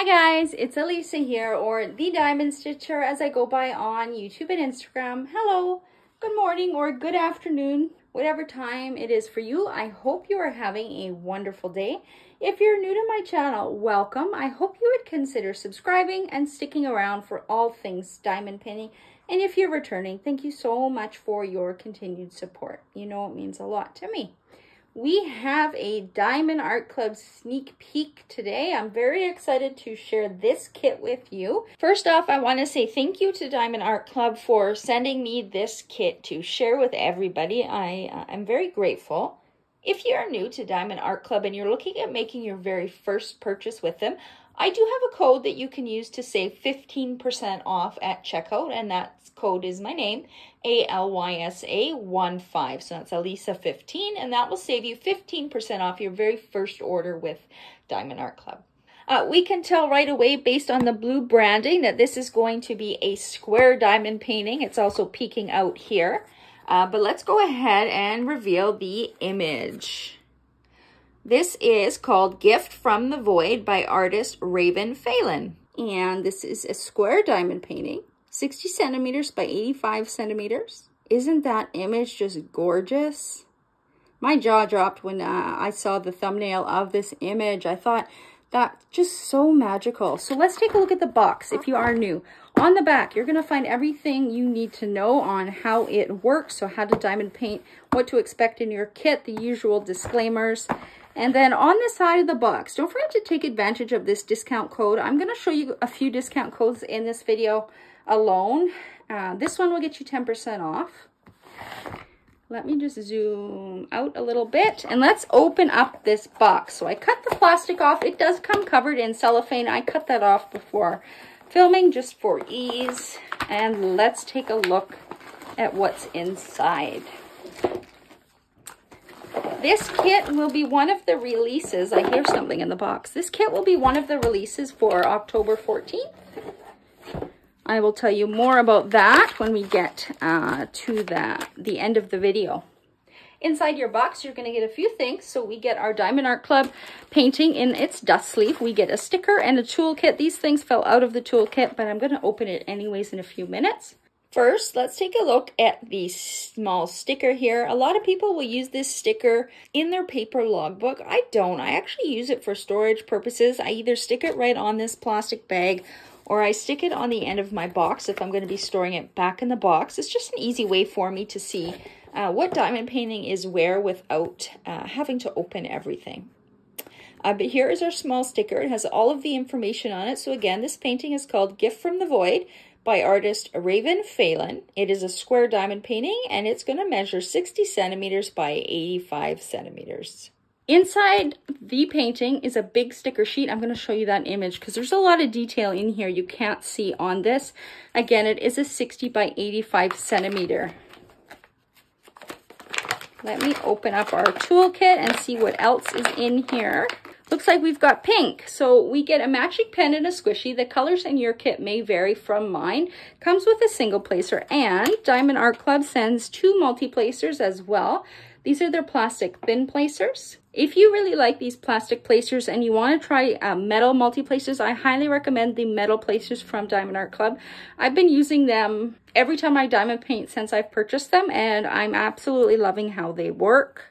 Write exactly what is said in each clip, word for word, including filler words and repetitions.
Hi guys, it's Alysa here, or The Diamond Stitcher as I go by on YouTube and Instagram. Hello, good morning or good afternoon, whatever time it is for you. I hope you are having a wonderful day. If you're new to my channel, welcome. I hope you would consider subscribing and sticking around for all things diamond pinning. And if you're returning, thank you so much for your continued support. You know it means a lot to me. We have a Diamond Art Club sneak peek today. I'm very excited to share this kit with you. First off, I want to say thank you to Diamond Art Club for sending me this kit to share with everybody. I, uh, I'm very grateful. If you're new to Diamond Art Club and you're looking at making your very first purchase with them, I do have a code that you can use to save fifteen percent off at checkout, and that code is my name, A L Y S A one five. So that's Alysa fifteen, and that will save you fifteen percent off your very first order with Diamond Art Club. Uh, we can tell right away based on the blue branding that this is going to be a square diamond painting. It's also peeking out here, uh, but let's go ahead and reveal the image. This is called Gift from the Void by artist Ravynne Phelan. And this is a square diamond painting, sixty centimeters by eighty-five centimeters. Isn't that image just gorgeous? My jaw dropped when uh, I saw the thumbnail of this image. I thought that's just so magical. So let's take a look at the box if you are new. On the back, you're gonna find everything you need to know on how it works. So how to diamond paint, what to expect in your kit, the usual disclaimers. And then on the side of the box, don't forget to take advantage of this discount code. I'm going to show you a few discount codes in this video alone. Uh, this one will get you ten percent off. Let me just zoom out a little bit and let's open up this box. So I cut the plastic off. It does come covered in cellophane. I cut that off before filming just for ease. And let's take a look at what's inside. This kit will be one of the releases. I hear something in the box. This kit will be one of the releases for October fourteenth. I will tell you more about that when we get uh, to the, the end of the video. Inside your box, you're going to get a few things. So we get our Diamond Art Club painting in its dust sleeve. We get a sticker and a toolkit. These things fell out of the toolkit, but I'm going to open it anyways in a few minutes. First, let's take a look at the small sticker here. A lot of people will use this sticker in their paper logbook. I don't. I actually use it for storage purposes. I either stick it right on this plastic bag or I stick it on the end of my box if I'm going to be storing it back in the box. It's just an easy way for me to see uh, what diamond painting is where without uh, having to open everything. Uh, but here is our small sticker. It has all of the information on it. So again, this painting is called Gift from the Void by artist Ravynne Phelan. It is a square diamond painting and it's going to measure sixty centimeters by eighty-five centimeters. Inside the painting is a big sticker sheet. I'm going to show you that image because there's a lot of detail in here you can't see on this. Again, it is a sixty by eighty-five centimeter. Let me open up our toolkit and see what else is in here. Looks like we've got pink. So we get a matching pen and a squishy. The colors in your kit may vary from mine. Comes with a single placer, and Diamond Art Club sends two multi-placers as well. These are their plastic thin placers. If you really like these plastic placers and you want to try uh, metal multi-placers, I highly recommend the metal placers from Diamond Art Club. I've been using them every time I diamond paint since I've purchased them, and I'm absolutely loving how they work.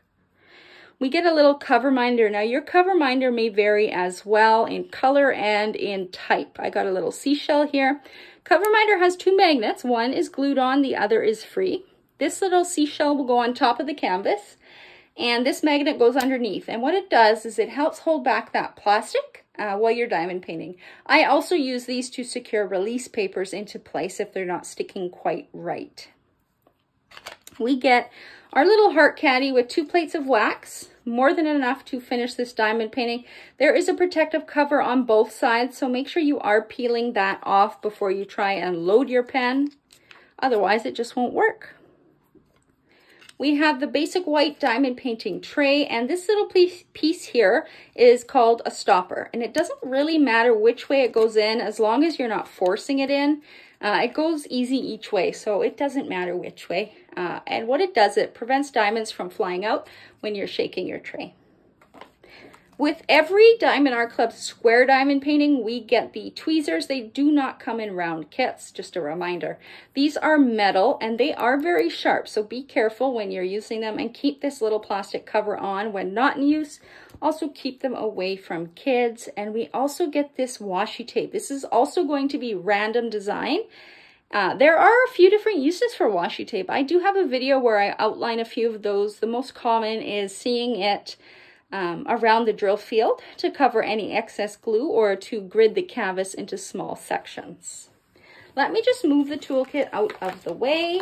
We get a little cover minder. Now your cover minder may vary as well in color and in type. I got a little seashell here. Cover minder has two magnets. One is glued on, the other is free. This little seashell will go on top of the canvas and this magnet goes underneath. And what it does is it helps hold back that plastic uh, while you're diamond painting. I also use these to secure release papers into place if they're not sticking quite right. We get our little heart caddy with two plates of wax, more than enough to finish this diamond painting. There is a protective cover on both sides, so make sure you are peeling that off before you try and load your pen. Otherwise, it just won't work. We have the basic white diamond painting tray, and this little piece here is called a stopper. And it doesn't really matter which way it goes in as long as you're not forcing it in. Uh, it goes easy each way, so it doesn't matter which way. Uh, and what it does, it prevents diamonds from flying out when you're shaking your tray. With every Diamond Art Club square diamond painting, we get the tweezers. They do not come in round kits, just a reminder. These are metal and they are very sharp, so be careful when you're using them and keep this little plastic cover on when not in use. Also keep them away from kids. And we also get this washi tape. This is also going to be random design. Uh, there are a few different uses for washi tape. I do have a video where I outline a few of those. The most common is seeing it Um, around the drill field to cover any excess glue or to grid the canvas into small sections. Let me just move the toolkit out of the way.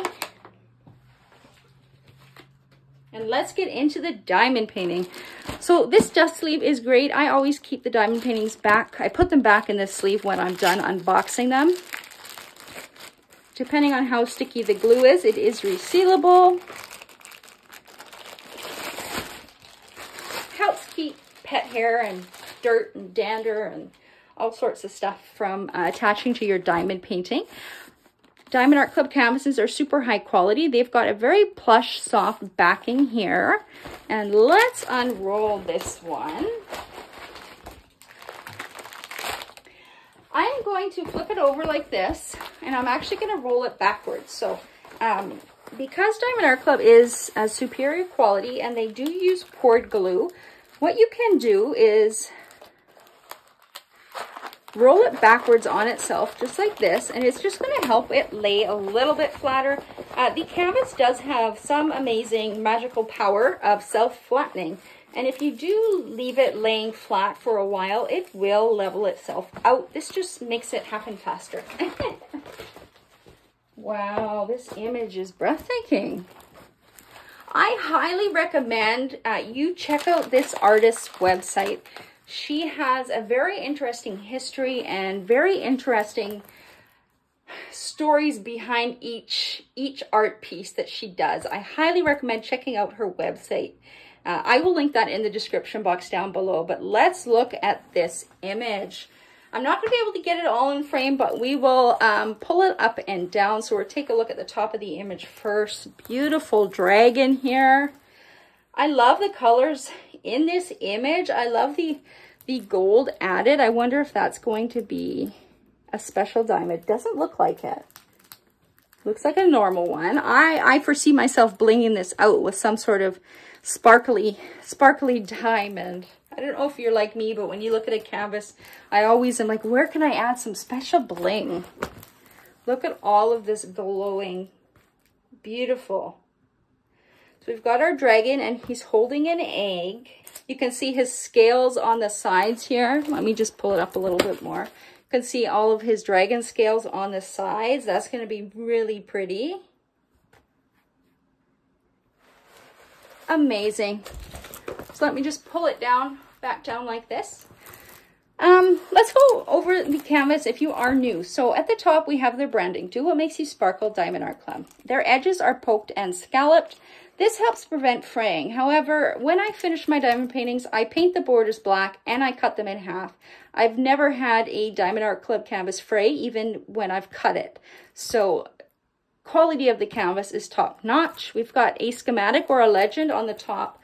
And let's get into the diamond painting. So this dust sleeve is great. I always keep the diamond paintings back. I put them back in this sleeve when I'm done unboxing them. Depending on how sticky the glue is, it is resealable. Pet hair and dirt and dander and all sorts of stuff from uh, attaching to your diamond painting. Diamond Art Club canvases are super high quality. They've got a very plush, soft backing here. And let's unroll this one. I'm going to flip it over like this, and I'm actually going to roll it backwards. So um, because Diamond Art Club is a superior quality and they do use cord glue, what you can do is roll it backwards on itself, just like this, and it's just going to help it lay a little bit flatter. Uh, the canvas does have some amazing magical power of self-flattening, and if you do leave it laying flat for a while, it will level itself out. This just makes it happen faster. Wow, this image is breathtaking. I highly recommend uh, you check out this artist's website. She has a very interesting history and very interesting stories behind each, each art piece that she does. I highly recommend checking out her website. Uh, I will link that in the description box down below, but let's look at this image. I'm not going to be able to get it all in frame, but we will um, pull it up and down. So we'll take a look at the top of the image first. Beautiful dragon here. I love the colors in this image. I love the, the gold added. I wonder if that's going to be a special diamond. Doesn't look like it. Looks like a normal one. I, I foresee myself blinging this out with some sort of sparkly, sparkly diamond. I don't know if you're like me, but when you look at a canvas, I always am like, where can I add some special bling? Look at all of this glowing. Beautiful. So we've got our dragon and he's holding an egg. You can see his scales on the sides here. Let me just pull it up a little bit more. You can see all of his dragon scales on the sides. That's going to be really pretty. Amazing. So let me just pull it down, back down like this. Um, let's go over the canvas if you are new. So at the top, we have their branding. Do what makes you sparkle, Diamond Art Club. Their edges are poked and scalloped. This helps prevent fraying. However, when I finish my diamond paintings, I paint the borders black and I cut them in half. I've never had a Diamond Art Club canvas fray, even when I've cut it. So quality of the canvas is top notch. We've got a schematic or a legend on the top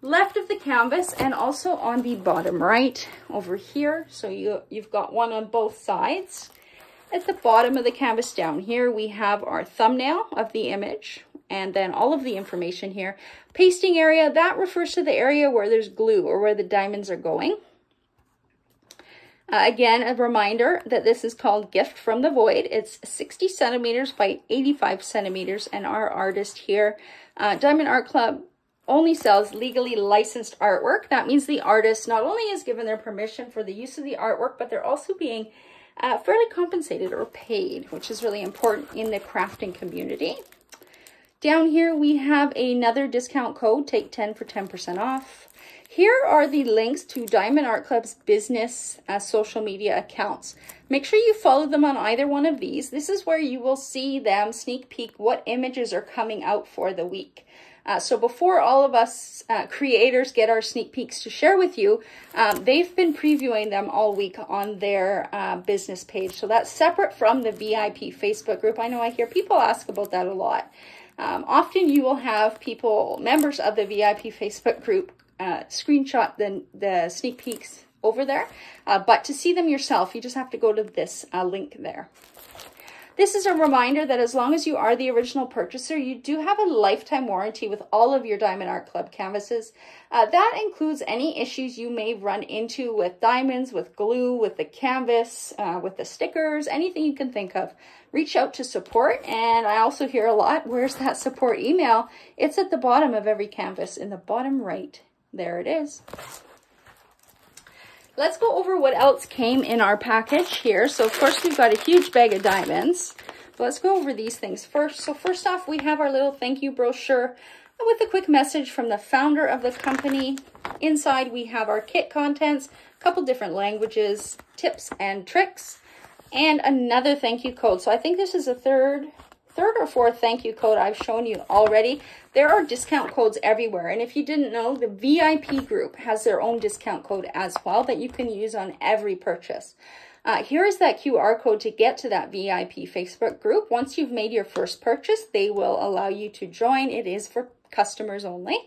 left of the canvas and also on the bottom right over here. So you, you've got one on both sides. At the bottom of the canvas down here, we have our thumbnail of the image and then all of the information here. Pasting area, that refers to the area where there's glue or where the diamonds are going. Uh, again, a reminder that this is called Gift from the Void. It's sixty centimeters by eighty-five centimeters and our artist here, uh, Diamond Art Club, only sells legally licensed artwork. That means the artist not only is given their permission for the use of the artwork, but they're also being uh, fairly compensated or paid, which is really important in the crafting community. Down here, we have another discount code, take ten for ten percent off. Here are the links to Diamond Art Club's business uh, social media accounts. Make sure you follow them on either one of these. This is where you will see them sneak peek what images are coming out for the week. Uh, so before all of us uh, creators get our sneak peeks to share with you, um, they've been previewing them all week on their uh, business page. So that's separate from the V I P Facebook group. I know I hear people ask about that a lot. Um, often you will have people, members of the V I P Facebook group, uh, screenshot the, the sneak peeks over there, uh, but to see them yourself, you just have to go to this uh, link there. This is a reminder that as long as you are the original purchaser, you do have a lifetime warranty with all of your Diamond Art Club canvases. Uh, that includes any issues you may run into with diamonds, with glue, with the canvas, uh, with the stickers, anything you can think of. Reach out to support, and I also hear a lot, where's that support email? It's at the bottom of every canvas, in the bottom right. There it is. Let's go over what else came in our package here. So of course we've got a huge bag of diamonds. But let's go over these things first. So first off, we have our little thank you brochure with a quick message from the founder of the company. Inside we have our kit contents, a couple different languages, tips and tricks, and another thank you code. So I think this is a third third or fourth thank you code I've shown you already. There are discount codes everywhere, and if you didn't know, the V I P group has their own discount code as well that you can use on every purchase. Uh, here is that Q R code to get to that V I P Facebook group. Once you've made your first purchase, they will allow you to join. It is for customers only.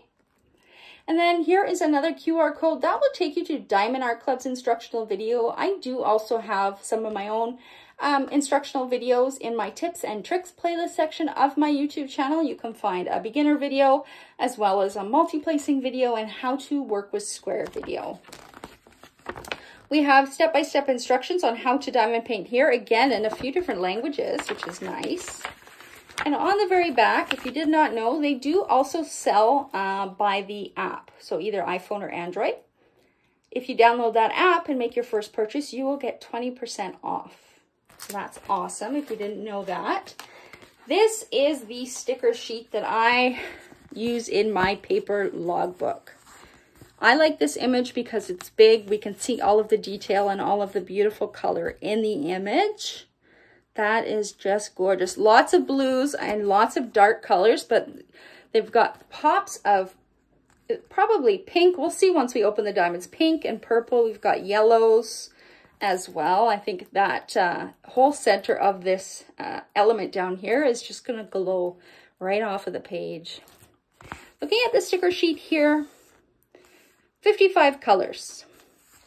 And then here is another Q R code that will take you to Diamond Art Club's instructional video. I do also have some of my own um, instructional videos in my tips and tricks playlist section of my YouTube channel. You can find a beginner video as well as a multi-placing video and how to work with square video. We have step-by-step instructions on how to diamond paint here, again in a few different languages, which is nice. And on the very back, if you did not know, they do also sell uh, by the app. So either iPhone or Android. If you download that app and make your first purchase, you will get twenty percent off. So that's awesome if you didn't know that. This is the sticker sheet that I use in my paper logbook. I like this image because it's big. We can see all of the detail and all of the beautiful color in the image. That is just gorgeous. Lots of blues and lots of dark colors, but they've got pops of probably pink. We'll see once we open the diamonds. Pink and purple. We've got yellows as well. I think that uh, whole center of this uh, element down here is just going to glow right off of the page. Looking at the sticker sheet here, fifty-five colors.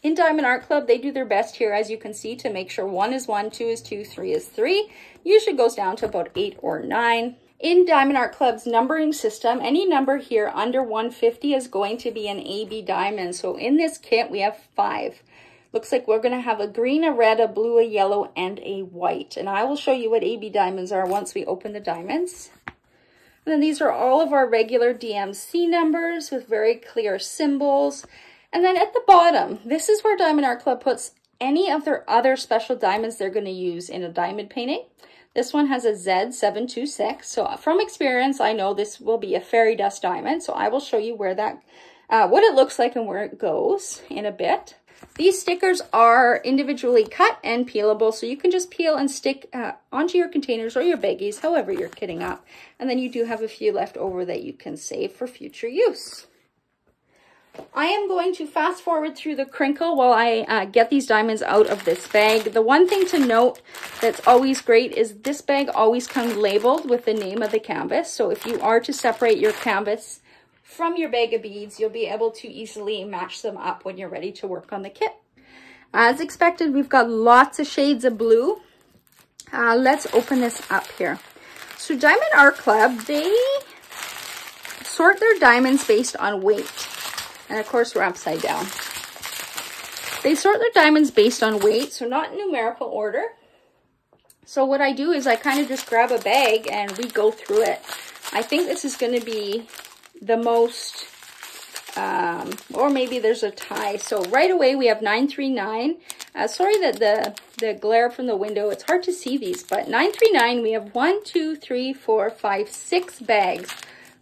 In Diamond Art Club, they do their best here, as you can see, to make sure one is one, two is two, three is three. Usually goes down to about eight or nine. In Diamond Art Club's numbering system, any number here under one fifty is going to be an A B diamond. So in this kit, we have five. Looks like we're going to have a green, a red, a blue, a yellow, and a white. And I will show you what A B diamonds are once we open the diamonds. And then these are all of our regular D M C numbers with very clear symbols. And then at the bottom, this is where Diamond Art Club puts any of their other special diamonds they're going to use in a diamond painting. This one has a Z seven two six. So from experience, I know this will be a fairy dust diamond. So I will show you where that, uh, what it looks like and where it goes in a bit. These stickers are individually cut and peelable. So you can just peel and stick uh, onto your containers or your baggies, however you're kitting up. And then you do have a few left over that you can save for future use. I am going to fast forward through the crinkle while I uh, get these diamonds out of this bag. The one thing to note that's always great is this bag always comes labeled with the name of the canvas. So if you are to separate your canvas from your bag of beads, you'll be able to easily match them up when you're ready to work on the kit. As expected, we've got lots of shades of blue. Uh, let's open this up here. So Diamond Art Club, they sort their diamonds based on weight. And of course, we're upside down. They sort their diamonds based on weight, so not in numerical order. So what I do is I kind of just grab a bag and we go through it. I think this is going to be the most, um, or maybe there's a tie. So right away, we have nine three nine. Uh, sorry that the, the glare from the window, it's hard to see these, but nine three nine, we have one, two, three, four, five, six bags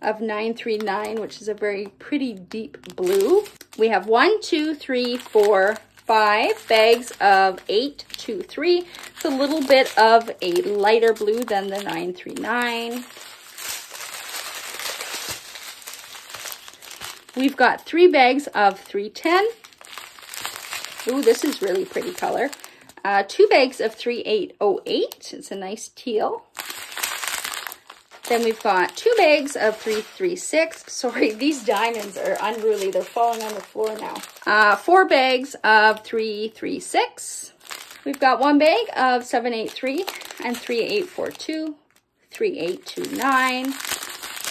of nine three nine, which is a very pretty deep blue. We have one, two, three, four, five bags of eight two three. It's a little bit of a lighter blue than the nine three nine. We've got three bags of three ten. Ooh, this is really pretty color. Uh, two bags of three eight oh eight. It's a nice teal. Then we've got two bags of three three six. Sorry, these diamonds are unruly. They're falling on the floor now. Uh, four bags of three three six. We've got one bag of seven eight three and three eight four two, three eight two nine.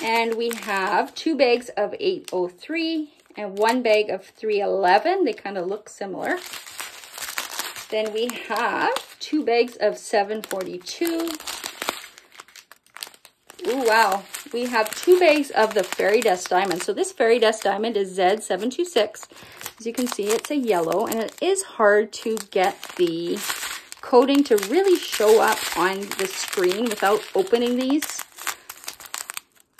And we have two bags of eight oh three and one bag of three eleven. They kind of look similar. Then we have two bags of seven forty-two. Ooh, wow. We have two bags of the Fairy Dust Diamond. So this Fairy Dust Diamond is Z seven two six. As you can see, it's a yellow, and it is hard to get the coating to really show up on the screen without opening these.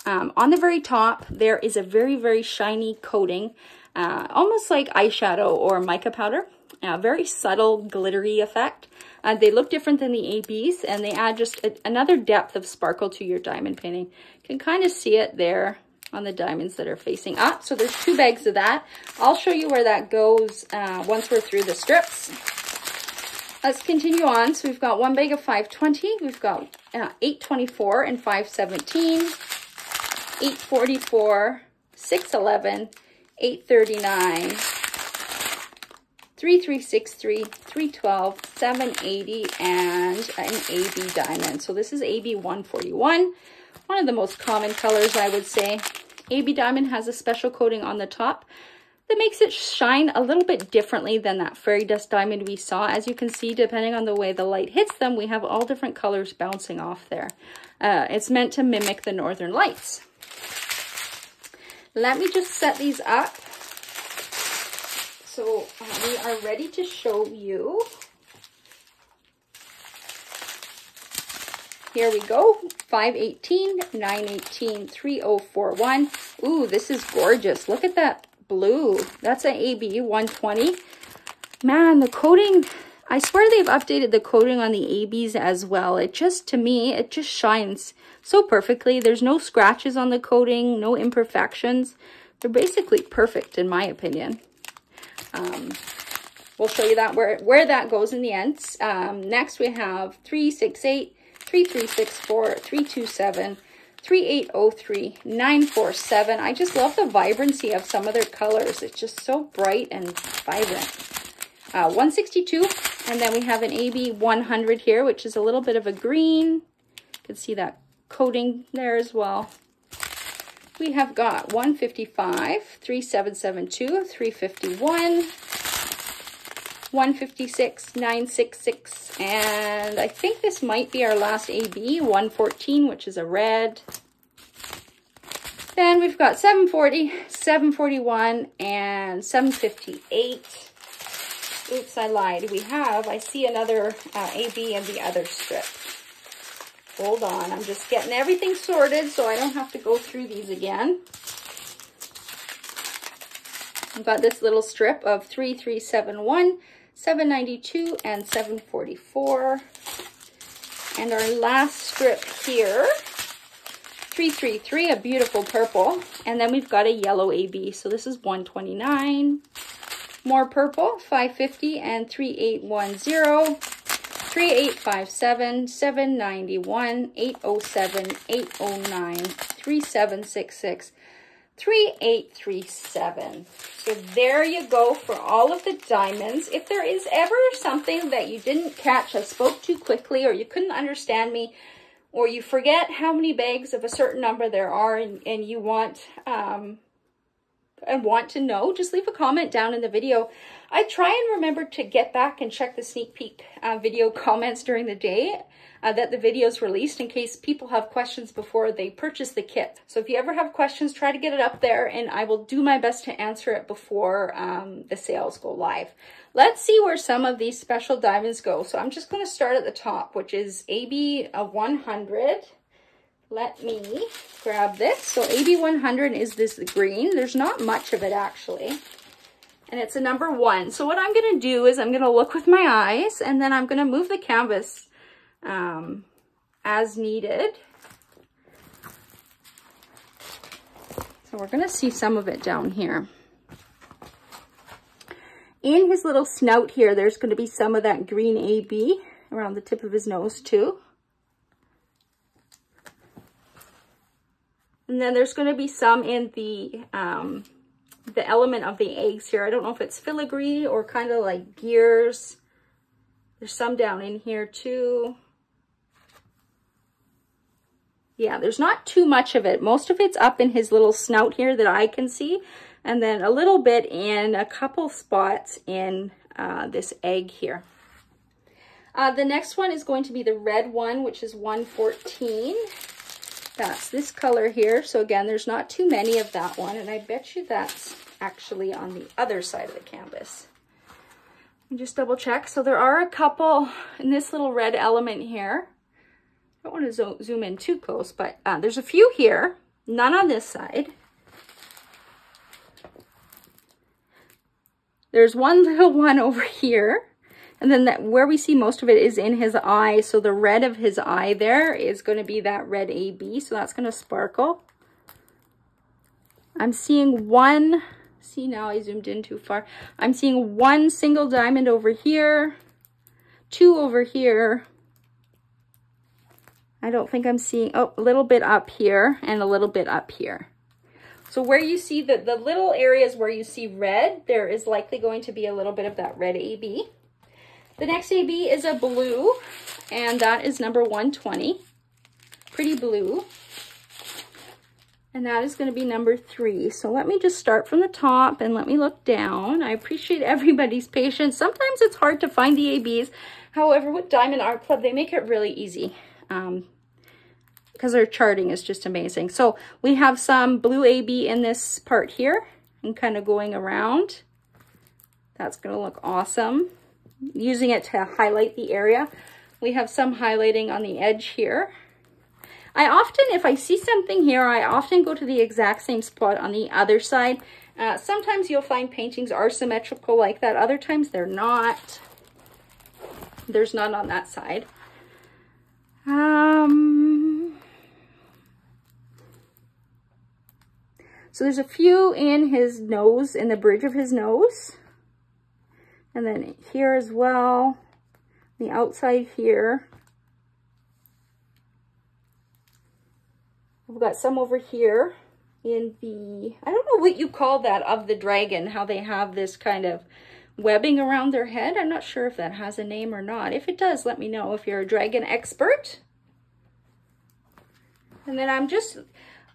Um, on the very top, there is a very, very shiny coating, uh, almost like eyeshadow or mica powder. A very subtle, glittery effect. Uh, they look different than the A Bs, and they add just a, another depth of sparkle to your diamond painting. You can kind of see it there on the diamonds that are facing up. So there's two bags of that. I'll show you where that goes uh, once we're through the strips. Let's continue on. So we've got one bag of five twenty. We've got uh, eight twenty-four and five seventeen, eight forty-four, six eleven, eight thirty-nine, three three six three, three twelve, seven eighty, and an A B diamond. So this is A B one forty-one, one of the most common colors, I would say. A B diamond has a special coating on the top that makes it shine a little bit differently than that Fairy Dust Diamond we saw. As you can see, depending on the way the light hits them, we have all different colors bouncing off there. Uh, it's meant to mimic the Northern Lights. Let me just set these up. So uh, we are ready to show you. Here we go, five eighteen, nine eighteen, three oh four one. Ooh, this is gorgeous. Look at that blue. That's an A B one twenty. Man, the coating, I swear they've updated the coating on the A Bs as well. It just, to me, it just shines so perfectly. There's no scratches on the coating, no imperfections. They're basically perfect in my opinion. Um, we'll show you that where, where that goes in the end. Um, next we have three six eight, three three six four, three two seven, three eight oh three, nine four seven. I just love the vibrancy of some of their colors. It's just so bright and vibrant. Uh, one sixty-two, and then we have an A B one hundred here, which is a little bit of a green. You can see that coating there as well. We have got one fifty-five, three seven seven two, three fifty-one, one fifty-six, nine sixty-six, and I think this might be our last A B, one fourteen, which is a red. Then we've got seven forty, seven forty-one, and seven fifty-eight. Oops, I lied. We have, I see another uh, A B in the other strip. Hold on, I'm just getting everything sorted so I don't have to go through these again. I've got this little strip of three three seven one, seven ninety-two, and seven forty-four. And our last strip here, three three three, a beautiful purple. And then we've got a yellow A B, so this is one twenty-nine. More purple, five fifty, and three eight one zero. three eight five seven, seven ninety-one, eight oh seven, eight oh nine, three seven six six, three eight three seven. So there you go for all of the diamonds. If there is ever something that you didn't catch, I spoke too quickly, or you couldn't understand me, or you forget how many bags of a certain number there are and, and you want... Um, and want to know, just leave a comment down in the video. I try and remember to get back and check the sneak peek uh, video comments during the day uh, that the video's released, in case people have questions before they purchase the kit. So if you ever have questions, try to get it up there, and I will do my best to answer it before um, the sales go live. Let's see where some of these special diamonds go. So I'm just going to start at the top, which is A B one hundred. Let me grab this. So A B one hundred is this green. There's not much of it actually. And it's a number one. So what I'm gonna do is I'm gonna look with my eyes, and then I'm gonna move the canvas um, as needed. So we're gonna see some of it down here. In his little snout here, there's gonna be some of that green A B around the tip of his nose too. And then there's going to be some in the um, the element of the eggs here. I don't know if it's filigree or kind of like gears. There's some down in here too. Yeah, there's not too much of it. Most of it's up in his little snout here that I can see. And then a little bit in a couple spots in uh, this egg here. Uh, the next one is going to be the red one, which is one fourteen. That's this color here. So again, there's not too many of that one. And I bet you that's actually on the other side of the canvas. Let me just double check. So there are a couple in this little red element here. I don't want to zoom in too close, but uh, there's a few here, none on this side. There's one little one over here. And then that where we see most of it is in his eye. So the red of his eye there is going to be that red A B. So that's going to sparkle. I'm seeing one. See, now I zoomed in too far. I'm seeing one single diamond over here. Two over here. I don't think I'm seeing, oh, a little bit up here and a little bit up here. So where you see the, the little areas where you see red, there is likely going to be a little bit of that red A B. The next A B is a blue, and that is number one twenty, pretty blue. And that is going to be number three. So let me just start from the top and let me look down. I appreciate everybody's patience. Sometimes it's hard to find the A Bs. However, with Diamond Art Club, they make it really easy. Um, because our charting is just amazing. So we have some blue A B in this part here and kind of going around. That's going to look awesome. Using it to highlight the area. We have some highlighting on the edge here. I often, if I see something here, I often go to the exact same spot on the other side. Uh, sometimes you'll find paintings are symmetrical like that. Other times they're not. There's none on that side. Um, so there's a few in his nose, in the bridge of his nose. And then here as well, the outside here. We've got some over here in the, I don't know what you call that of the dragon, how they have this kind of webbing around their head. I'm not sure if that has a name or not. If it does, let me know if you're a dragon expert. And then I'm just,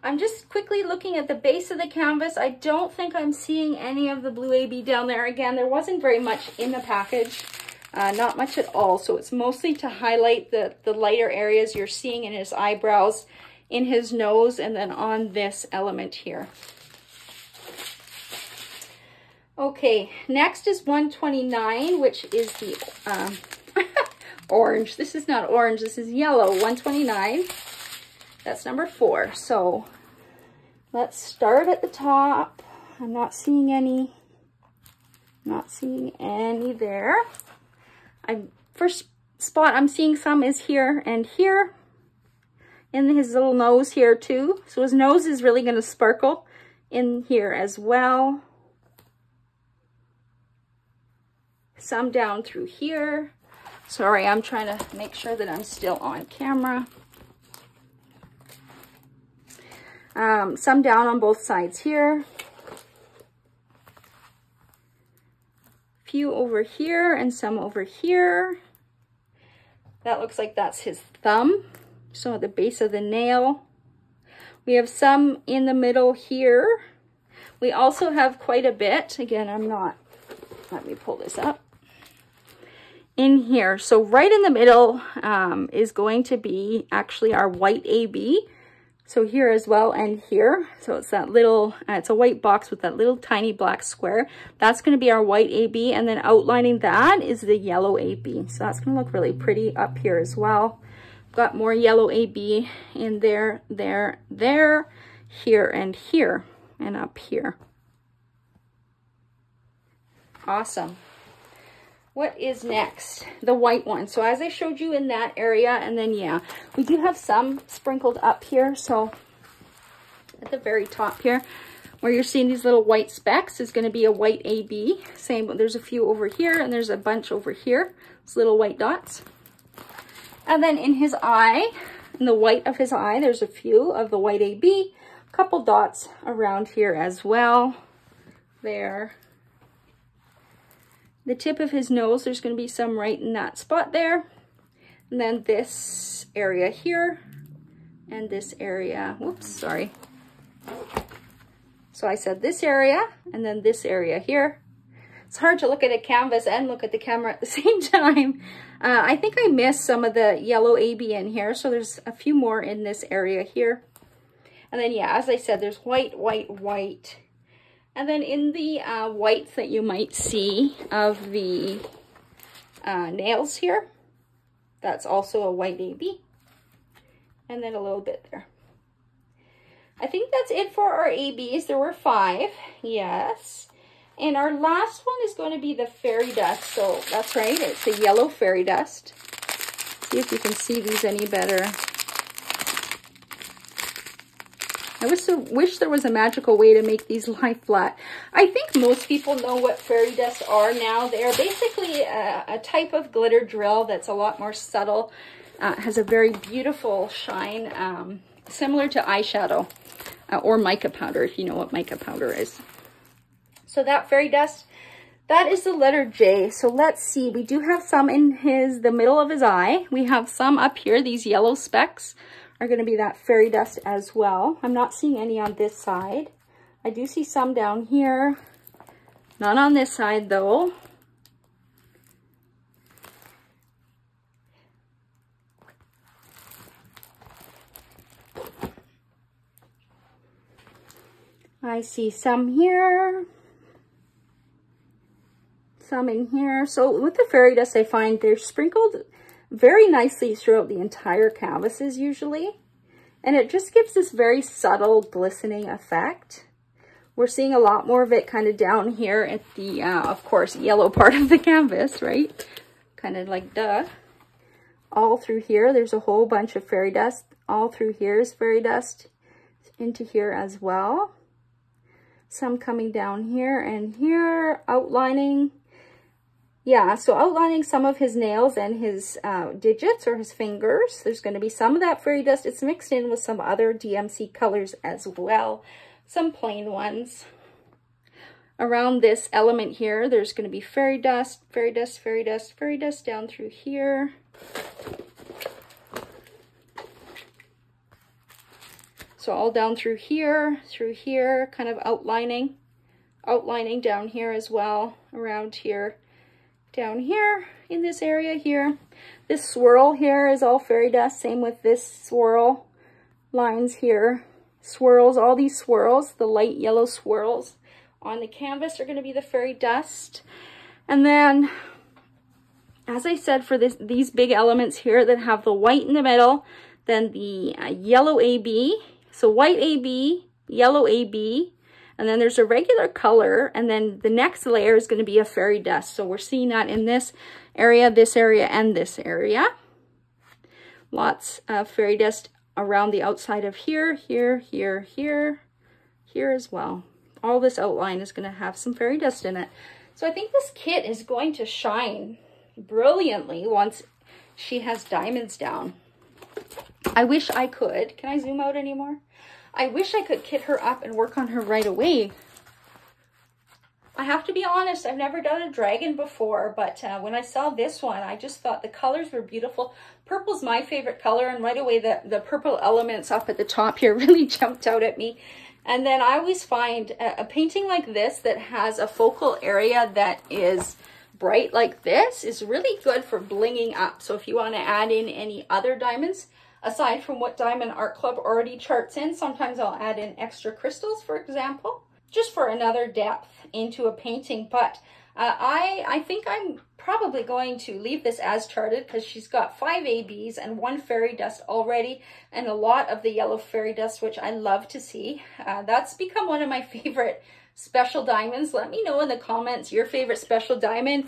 I'm just quickly looking at the base of the canvas. I don't think I'm seeing any of the blue A B down there. Again, there wasn't very much in the package, uh, not much at all. So it's mostly to highlight the, the lighter areas you're seeing in his eyebrows, in his nose, and then on this element here. Okay, next is one twenty-nine, which is the um, orange. This is not orange, this is yellow, one twenty-nine. That's number four. So let's start at the top. I'm not seeing any, not seeing any there. I first spot I'm seeing some is here and here in his little nose here too. So his nose is really going to sparkle in here as well. Some down through here. Sorry, I'm trying to make sure that I'm still on camera. Um, some down on both sides here. Few over here and some over here. That looks like that's his thumb. So at the base of the nail. We have some in the middle here. We also have quite a bit. Again, I'm not. Let me pull this up in here. So right in the middle um, is going to be actually our white A B. So here as well and here. So it's that little, uh, it's a white box with that little tiny black square. That's going to be our white A B. And then outlining that is the yellow A B. So that's going to look really pretty up here as well. Got more yellow A B in there, there, there, here and here and up here. Awesome. What is next? The white one. So as I showed you in that area, and then yeah, we do have some sprinkled up here. So at the very top here, where you're seeing these little white specks is going to be a white A B. Same, there's a few over here and there's a bunch over here. Those little white dots. And then in his eye, in the white of his eye, there's a few of the white A B. a couple dots around here as well. There. The tip of his nose, there's going to be some right in that spot there. And then this area here and this area, whoops, sorry. So I said this area and then this area here. It's hard to look at a canvas and look at the camera at the same time. Uh, I think I missed some of the yellow A B in here. So there's a few more in this area here. And then, yeah, as I said, there's white, white, white. And then in the uh, whites that you might see of the uh, nails here, that's also a white A B. And then a little bit there. I think that's it for our A Bs. There were five, yes. And our last one is going to be the fairy dust. So that's right, it's the yellow fairy dust. See if you can see these any better. I wish, so, wish there was a magical way to make these lie flat. I think most people know what fairy dust are now. They are basically a, a type of glitter drill that's a lot more subtle. Uh, has a very beautiful shine, um, similar to eyeshadow uh, or mica powder, if you know what mica powder is. So that fairy dust, that is the letter J. So let's see, we do have some in his, the middle of his eye. We have some up here. These yellow specks are going to be that fairy dust as well. I'm not seeing any on this side. I do see some down here. Not on this side though. I see some here. Some in here. So with the fairy dust, I find they're sprinkled very nicely throughout the entire canvases usually. And it just gives this very subtle glistening effect. We're seeing a lot more of it kind of down here at the, uh, of course, yellow part of the canvas, right? Kind of like duh. All through here, there's a whole bunch of fairy dust. All through here is fairy dust into here as well. Some coming down here and here, outlining. Yeah, so outlining some of his nails and his uh, digits or his fingers. There's going to be some of that fairy dust. It's mixed in with some other D M C colors as well. Some plain ones. Around this element here, there's going to be fairy dust, fairy dust, fairy dust, fairy dust down through here. So all down through here, through here, kind of outlining. Outlining down here as well, around here. Down here in this area here. This swirl here is all fairy dust. Same with this swirl lines here. Swirls, all these swirls, the light yellow swirls on the canvas are going to be the fairy dust. And then, as I said, for this, these big elements here that have the white in the middle, then the uh, yellow A B. So white A B, yellow A B. And then there's a regular color, and then the next layer is going to be a fairy dust. So we're seeing that in this area, this area, and this area. Lots of fairy dust around the outside of here, here, here, here, here as well. All this outline is going to have some fairy dust in it. So I think this kit is going to shine brilliantly once she has diamonds down. I wish I could. Can I zoom out anymore? I wish I could kit her up and work on her right away. I have to be honest, I've never done a dragon before, but uh, when I saw this one, I just thought the colors were beautiful. Purple's my favorite color, and right away the, the purple elements up at the top here really jumped out at me. And then I always find a, a painting like this that has a focal area that is bright like this is really good for blinging up. So if you want to add in any other diamonds, aside from what Diamond Art Club already charts in, sometimes I'll add in extra crystals, for example, just for another depth into a painting. But uh, I, I think I'm probably going to leave this as charted because she's got five A Bs and one fairy dust already and a lot of the yellow fairy dust, which I love to see. Uh, that's become one of my favorite special diamonds. Let me know in the comments your favorite special diamond.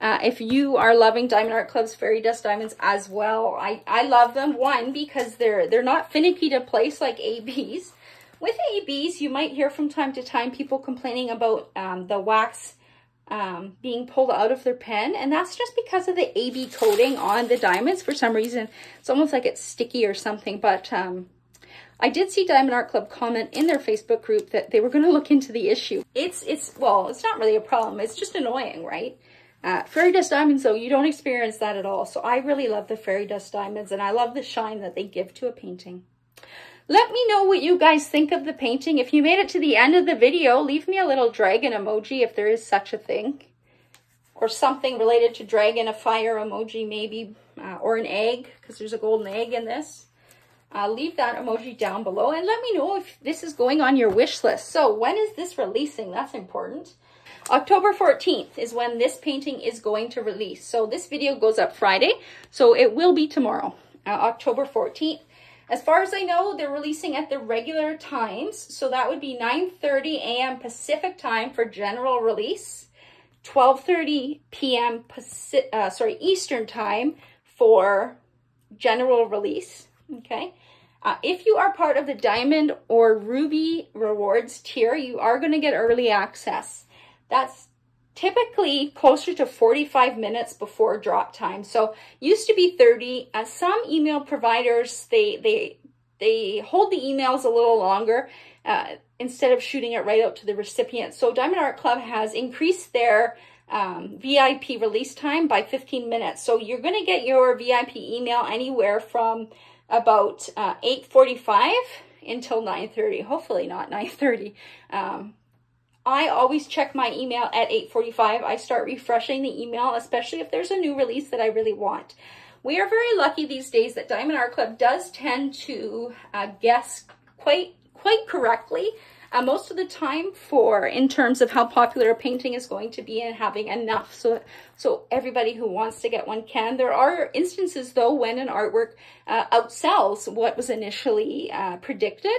Uh, if you are loving Diamond Art Club's fairy dust diamonds as well, I, I love them. One, because they're they're not finicky to place like A Bs. With A Bs, you might hear from time to time people complaining about um, the wax um, being pulled out of their pen. And that's just because of the A B coating on the diamonds. For some reason, it's almost like it's sticky or something. But um, I did see Diamond Art Club comment in their Facebook group that they were going to look into the issue. It's, it's well, it's not really a problem. It's just annoying, right? Uh, fairy dust diamonds, though, you don't experience that at all. So I really love the fairy dust diamonds, and I love the shine that they give to a painting. Let me know what you guys think of the painting. If you made it to the end of the video, leave me a little dragon emoji if there is such a thing. Or something related to dragon, a fire emoji maybe, uh, or an egg, because there's a golden egg in this. Uh, leave that emoji down below and let me know if this is going on your wish list. So when is this releasing? That's important. October fourteenth is when this painting is going to release. So this video goes up Friday, so it will be tomorrow, uh, October fourteenth. As far as I know, they're releasing at the regular times. So that would be nine thirty a m Pacific time for general release, twelve thirty p m Pacific, uh, sorry, Eastern time for general release. Okay. Uh, if you are part of the Diamond or Ruby Rewards tier, you are going to get early access. That's typically closer to forty-five minutes before drop time. So used to be thirty. Uh, some email providers, they, they, they hold the emails a little longer uh, instead of shooting it right out to the recipient. So Diamond Art Club has increased their um, V I P release time by fifteen minutes. So you're going to get your V I P email anywhere from about uh, eight forty-five until nine thirty, hopefully not nine thirty. Um, I always check my email at eight forty-five. I start refreshing the email, especially if there's a new release that I really want. We are very lucky these days that Diamond Art Club does tend to uh, guess quite, quite correctly uh, most of the time for in terms of how popular a painting is going to be and having enough so, so everybody who wants to get one can. There are instances, though, when an artwork uh, outsells what was initially uh, predicted.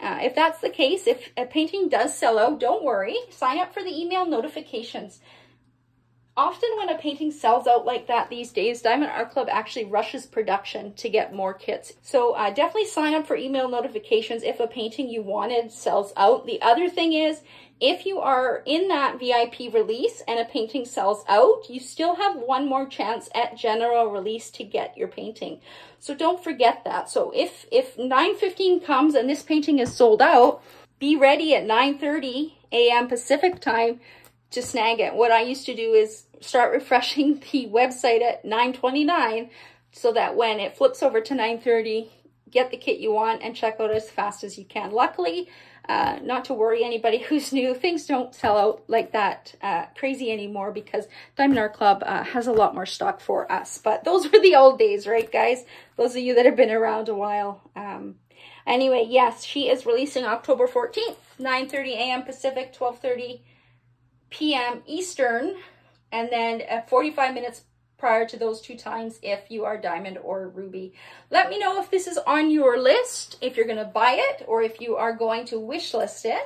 Uh, if that's the case, if a painting does sell out, don't worry. Sign up for the email notifications. Often when a painting sells out like that these days, Diamond Art Club actually rushes production to get more kits. So uh, definitely sign up for email notifications if a painting you wanted sells out. The other thing is, if you are in that V I P release and a painting sells out, you still have one more chance at general release to get your painting. So don't forget that. So if, if nine fifteen comes and this painting is sold out, be ready at nine thirty a m Pacific time to snag it. What I used to do is start refreshing the website at nine twenty-nine so that when it flips over to nine thirty, get the kit you want and check out as fast as you can. Luckily, uh, not to worry anybody who's new, things don't sell out like that uh, crazy anymore because Diamond Art Club uh, has a lot more stock for us. But those were the old days, right guys? Those of you that have been around a while. Um, anyway, yes, she is releasing October fourteenth, nine thirty a m Pacific, twelve thirty p m Eastern, and then uh, forty-five minutes prior to those two times if you are Diamond or Ruby. Let me know if this is on your list, if you're going to buy it, or if you are going to wish list it.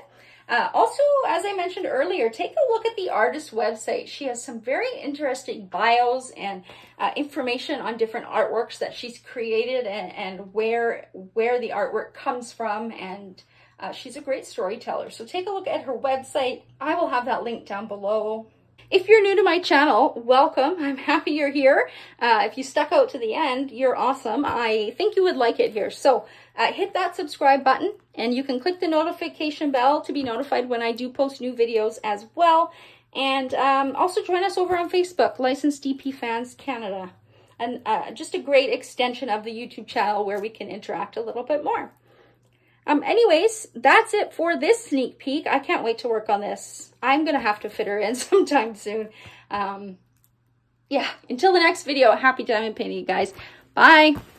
Uh, also, as I mentioned earlier, take a look at the artist's website. She has some very interesting bios and uh, information on different artworks that she's created and, and where, where the artwork comes from, and Uh, she's a great storyteller, so take a look at her website. I will have that link down below. If you're new to my channel, welcome. I'm happy you're here. Uh, if you stuck out to the end, you're awesome. I think you would like it here. So uh, hit that subscribe button, and you can click the notification bell to be notified when I do post new videos as well. And um, also join us over on Facebook, Licensed D P Fans Canada. And uh, just a great extension of the YouTube channel where we can interact a little bit more. Um, anyways, that's it for this sneak peek. I can't wait to work on this. I'm going to have to fit her in sometime soon. Um, yeah, until the next video, happy diamond painting, guys. Bye.